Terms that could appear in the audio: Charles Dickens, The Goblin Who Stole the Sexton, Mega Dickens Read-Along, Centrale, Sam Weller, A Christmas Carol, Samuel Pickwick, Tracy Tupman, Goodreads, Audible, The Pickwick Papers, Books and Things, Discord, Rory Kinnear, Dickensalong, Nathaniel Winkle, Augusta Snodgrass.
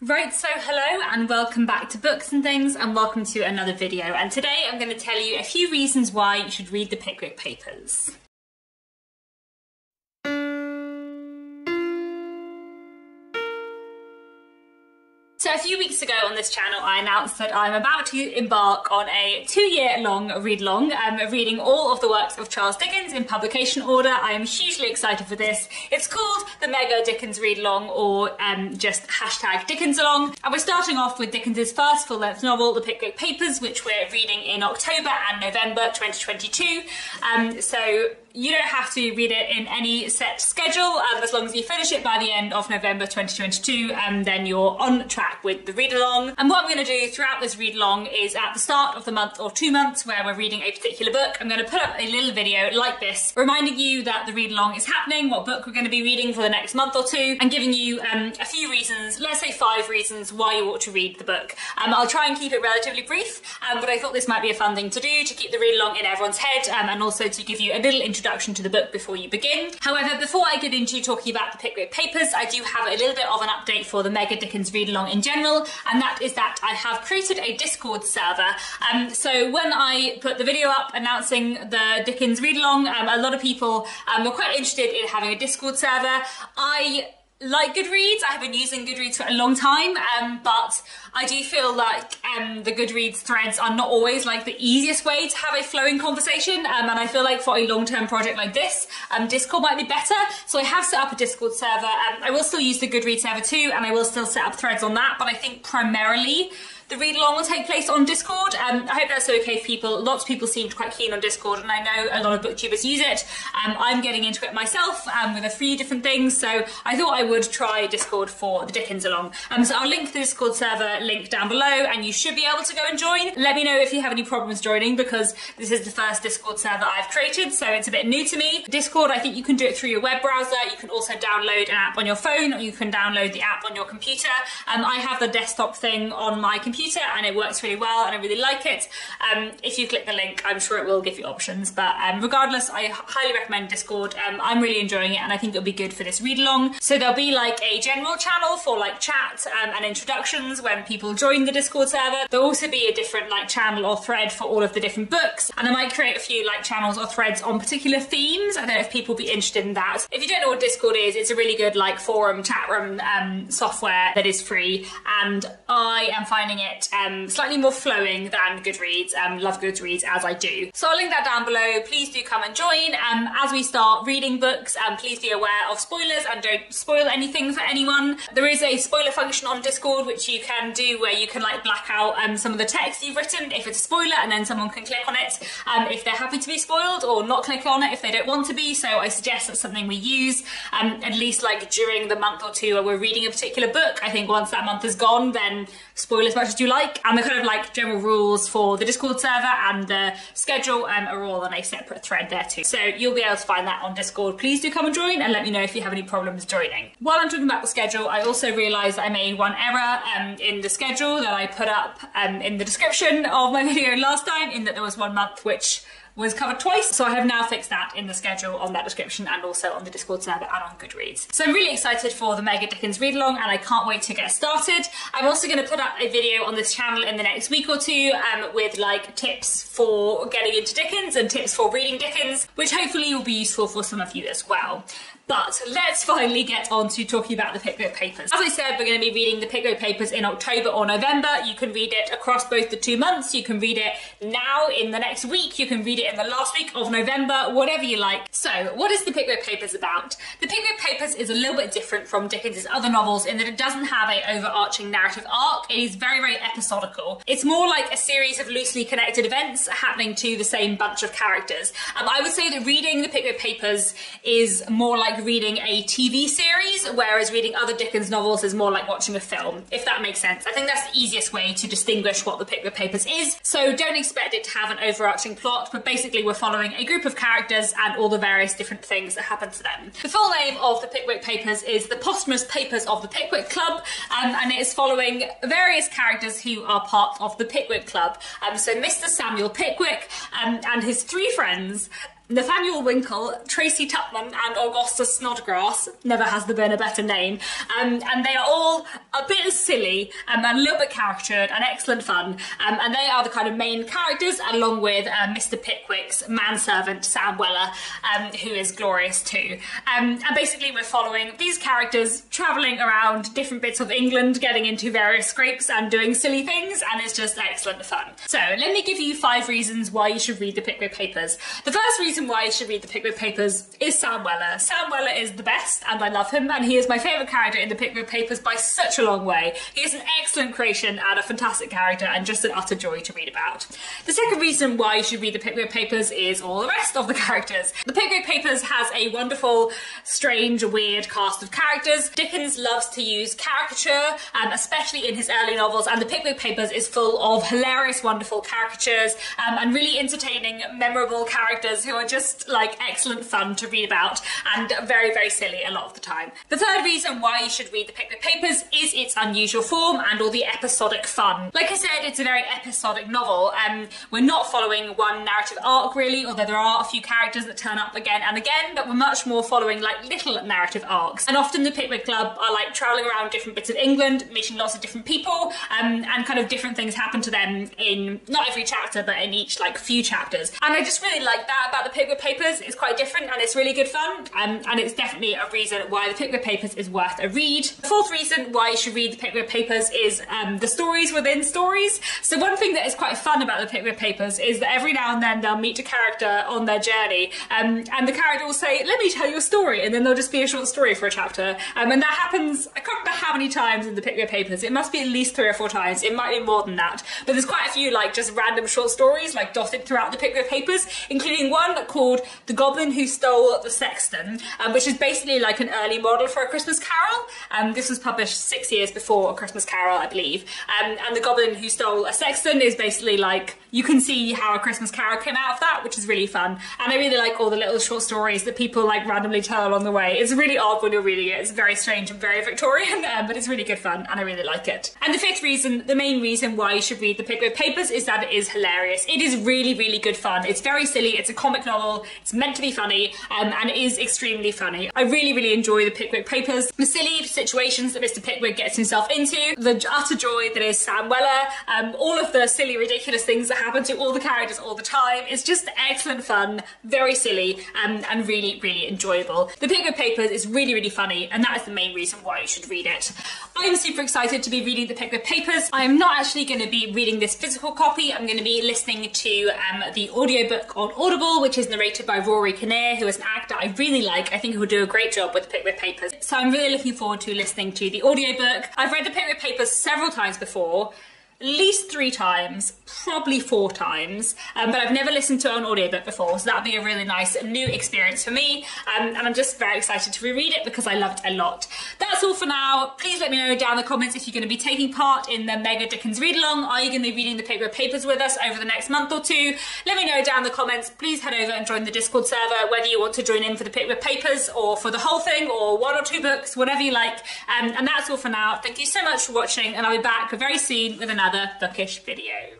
Right, so hello and welcome back to Books and Things and welcome to another video, and today I'm going to tell you a few reasons why you should read The Pickwick Papers. So a few weeks ago on this channel I announced that I'm about to embark on a 2-year-long read-along, reading all of the works of Charles Dickens in publication order. I am hugely excited for this. It's called the Mega Dickens Read-Along, or just hashtag Dickensalong, and we're starting off with Dickens's first full-length novel, The Pickwick Papers, which we're reading in October and November 2022. So you don't have to read it in any set schedule. As long as you finish it by the end of November 2022, then you're on track with the read-along. And what I'm going to do throughout this read-along is, at the start of the month or 2 months where we're reading a particular book, I'm going to put up a little video like this, reminding you that the read-along is happening, what book we're going to be reading for the next month or two, and giving you a few reasons, let's say 5 reasons, why you ought to read the book. I'll try and keep it relatively brief, but I thought this might be a fun thing to do, to keep the read-along in everyone's head, and also to give you a little introduction to the book before you begin. However, before I get into talking about The Pickwick Papers, I do have a little bit of an update for the Mega Dickens read-along in general, and that is that I have created a Discord server. So when I put the video up announcing the Dickens read-along, a lot of people were quite interested in having a Discord server. I like Goodreads. I have been using Goodreads for a long time, but I do feel like the Goodreads threads are not always like the easiest way to have a flowing conversation, and I feel like for a long-term project like this, Discord might be better. So I have set up a Discord server. I will still use the Goodreads server too, and I will still set up threads on that, but I think primarily the read-along will take place on Discord. I hope that's okay for people. Lots of people seemed quite keen on Discord, and I know a lot of booktubers use it. I'm getting into it myself with a few different things, so I thought I would try Discord for the Dickensalong. So I'll link the Discord server link down below, and you should be able to go and join. Let me know if you have any problems joining, because this is the first Discord server I've created, so it's a bit new to me. Discord, I think you can do it through your web browser. You can also download an app on your phone, or you can download the app on your computer. I have the desktop thing on my computer, and it works really well, and I really like it. If you click the link, I'm sure it will give you options, but regardless, I highly recommend Discord. I'm really enjoying it, and I think it'll be good for this read-along. So there'll be like a general channel for like chat and introductions when people join the Discord server. There'll also be a different like channel or thread for all of the different books, and I might create a few like channels or threads on particular themes. I don't know if people will be interested in that. If you don't know what Discord is, it's a really good like forum, chat room software that is free, and I am finding it slightly more flowing than Goodreads. Love Goodreads as I do. So I'll link that down below. Please do come and join. As we start reading books, please be aware of spoilers and don't spoil anything for anyone. There is a spoiler function on Discord which you can do, where you can like black out some of the text you've written if it's a spoiler, and then someone can click on it if they're happy to be spoiled, or not click on it if they don't want to be. So I suggest that's something we use at least like during the month or two where we're reading a particular book. I think once that month is gone, then spoil as much as you like, and the kind of like general rules for the Discord server and the schedule are all on a separate thread there too, so you'll be able to find that on Discord. Please do come and join, and let me know if you have any problems joining. While I'm talking about the schedule, I also realised I made one error in the schedule that I put up in the description of my video last time, in that there was one month which was covered twice, so I have now fixed that in the schedule on that description, and also on the Discord server and on Goodreads. So I'm really excited for the Mega Dickens read-along, and I can't wait to get started. I'm also going to put up a video on this channel in the next week or two with like tips for getting into Dickens and tips for reading Dickens, which hopefully will be useful for some of you as well. But let's finally get on to talking about the Pickwick Papers. As I said, we're going to be reading the Pickwick Papers in October or November. You can read it across both the 2 months. You can read it now in the next week. You can read it in the last week of November, whatever you like. So what is the Pickwick Papers about? The Pickwick Papers is a little bit different from Dickens's other novels in that it doesn't have an overarching narrative arc. It is very, very episodical. It's more like a series of loosely connected events happening to the same bunch of characters. I would say that reading the Pickwick Papers is more like reading a TV series, whereas reading other Dickens novels is more like watching a film, if that makes sense. I think that's the easiest way to distinguish what the Pickwick Papers is. So don't expect it to have an overarching plot, but basically we're following a group of characters and all the various different things that happen to them. The full name of the Pickwick Papers is The Posthumous Papers of the Pickwick Club, and it is following various characters who are part of the Pickwick Club. So Mr. Samuel Pickwick and his 3 friends, Nathaniel Winkle, Tracy Tupman and Augusta Snodgrass, never has there been a better name, and they are all a bit silly and a little bit caricatured and excellent fun, and they are the kind of main characters, along with Mr. Pickwick's manservant Sam Weller, who is glorious too. And basically we're following these characters travelling around different bits of England, getting into various scrapes and doing silly things, and it's just excellent fun. So let me give you 5 reasons why you should read The Pickwick Papers. The first reason why you should read The Pickwick Papers is Sam Weller. Sam Weller is the best and I love him, and he is my favourite character in The Pickwick Papers by such a long way. He is an excellent creation and a fantastic character and just an utter joy to read about. The second reason why you should read The Pickwick Papers is all the rest of the characters. The Pickwick Papers has a wonderful, strange, weird cast of characters. Dickens loves to use caricature, especially in his early novels, and The Pickwick Papers is full of hilarious, wonderful caricatures and really entertaining, memorable characters who are just like excellent fun to read about and very, very silly a lot of the time. The third reason why you should read The Pickwick Papers is its unusual form and all the episodic fun. Like I said, it's a very episodic novel, and we're not following one narrative arc really, although there are a few characters that turn up again and again, but we're much more following like little narrative arcs. And often the Pickwick Club are like travelling around different bits of England, meeting lots of different people, and kind of different things happen to them in not every chapter, but in each like few chapters. And I just really like that about The Pickwick Papers. It's quite different and it's really good fun, and it's definitely a reason why The Pickwick Papers is worth a read. The fourth reason why you should read The Pickwick Papers is the stories within stories. So one thing that is quite fun about The Pickwick Papers is that every now and then they'll meet a character on their journey, and the character will say, let me tell you a story, and then there'll just be a short story for a chapter, and that happens, I can't remember how many times in The Pickwick Papers, it must be at least 3 or 4 times, it might be more than that, but there's quite a few like just random short stories like dotted throughout The Pickwick Papers, including one called The Goblin Who Stole the Sexton, which is basically like an early model for A Christmas Carol. This was published 6 years before A Christmas Carol, I believe, and The Goblin Who Stole a Sexton is basically like, you can see how A Christmas Carol came out of that, which is really fun, and I really like all the little short stories that people like randomly tell along the way. It's really odd when you're reading it, it's very strange and very Victorian, but it's really good fun and I really like it. And the fifth reason, the main reason why you should read The Pickwick Papers is that it is hilarious. It is really, really good fun. It's very silly, it's a comic novel, it's meant to be funny, and it is extremely funny. I really, really enjoy The Pickwick Papers. The silly situations that Mr. Pickwick gets himself into, the utter joy that is Sam Weller, all of the silly, ridiculous things that happen to all the characters all the time. It's just excellent fun, very silly, and really, really enjoyable. The Pickwick Papers is really, really funny, and that is the main reason why you should read it. I'm super excited to be reading The Pickwick Papers. I'm not actually going to be reading this physical copy. I'm going to be listening to the audiobook on Audible, which is narrated by Rory Kinnear, who is an actor I really like. I think he will do a great job with The Pickwick Papers. So I'm really looking forward to listening to the audiobook. I've read The Pickwick Papers several times before, at least 3 times, probably 4 times, but I've never listened to an audiobook before, so that'd be a really nice new experience for me, and I'm just very excited to reread it because I loved it a lot. That's all for now. Please let me know down in the comments if you're going to be taking part in the Mega Dickens Read-Along. Are you going to be reading The Pickwick Papers with us over the next month or 2? Let me know down in the comments. Please head over and join the Discord server, whether you want to join in for The Pickwick Papers or for the whole thing or 1 or 2 books, whatever you like, and that's all for now. Thank you so much for watching, and I'll be back very soon with another bookish video.